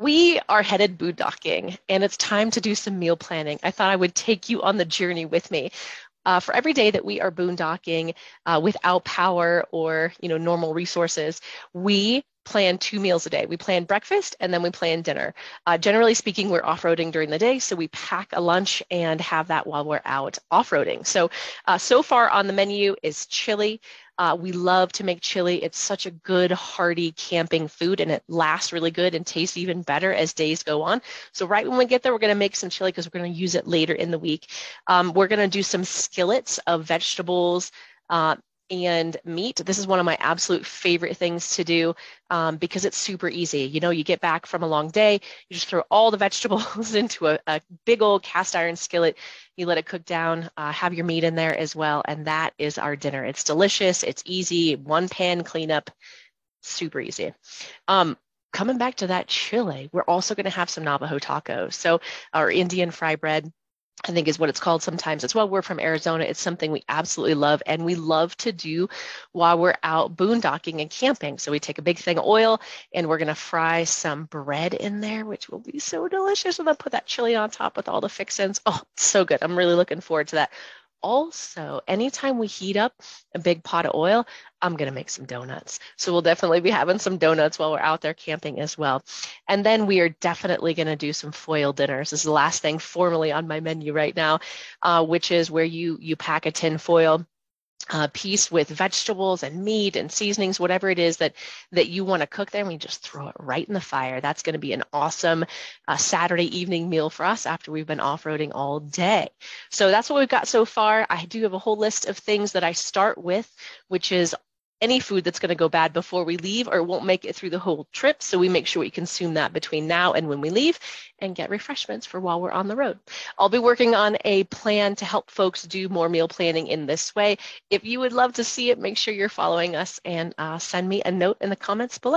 We are headed boondocking, and it's time to do some meal planning. I thought I would take you on the journey with me. For every day that we are boondocking without power or normal resources, we plan 2 meals a day. We plan breakfast and then we plan dinner. Generally speaking, we're off-roading during the day, so we pack a lunch and have that while we're out off-roading. So far on the menu is chili. We love to make chili. It's such a good, hearty camping food, and it lasts really good and tastes even better as days go on. So right when we get there, we're going to make some chili because we're going to use it later in the week. We're going to do some skillets of vegetables and meat. This is one of my absolute favorite things to do because it's super easy. You get back from a long day, you just throw all the vegetables into a big old cast iron skillet. You let it cook down, have your meat in there as well. And that is our dinner. It's delicious. It's easy. 1 pan cleanup, super easy. Coming back to that chili, we're also going to have some Navajo tacos. So our Indian fry bread, I think, is what it's called sometimes as well. We're from Arizona. It's something we absolutely love, and we love to do while we're out boondocking and camping. So we take a big thing of oil and we're going to fry some bread in there, which will be so delicious. And then put that chili on top with all the fixins. Oh, it's so good. I'm really looking forward to that. Also, anytime we heat up a big pot of oil, I'm going to make some donuts. So we'll definitely be having some donuts while we're out there camping as well. And then we are definitely going to do some foil dinners. This is the last thing formally on my menu right now, which is where you pack a tin foil piece with vegetables and meat and seasonings, whatever it is that you want to cook there, and we just throw it right in the fire. That's going to be an awesome Saturday evening meal for us after we've been off-roading all day. So that's what we've got so far. I do have a whole list of things that I start with, which is any food that's going to go bad before we leave or won't make it through the whole trip. So we make sure we consume that between now and when we leave and get refreshments for while we're on the road. I'll be working on a plan to help folks do more meal planning in this way. If you would love to see it, make sure you're following us and send me a note in the comments below.